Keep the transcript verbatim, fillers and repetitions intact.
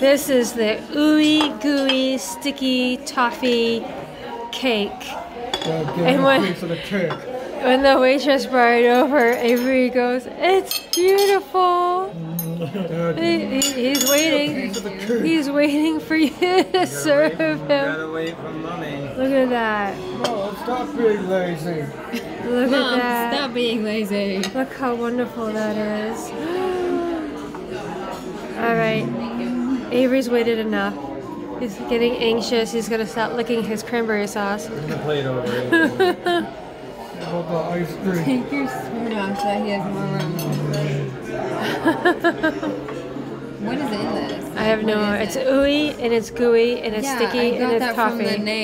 This is the ooey gooey sticky toffee cake. Yeah, and when, a piece of the cake. When the waitress brought it over, Avery goes, "It's beautiful." he, he's waiting. He's waiting for you to serve him. Look at that. Mom, stop being lazy. Look Mom, at that. Stop being lazy. Look how wonderful that is. All right. Avery's waited enough. He's getting anxious. He's gonna stop licking his cranberry sauce. He's gonna play it over. Ice cream. Take your Smirnoff so he has more room. What is in this? I have no. It's it? ooey and it's gooey and it's yeah, sticky I got and it's that toffee. From the name.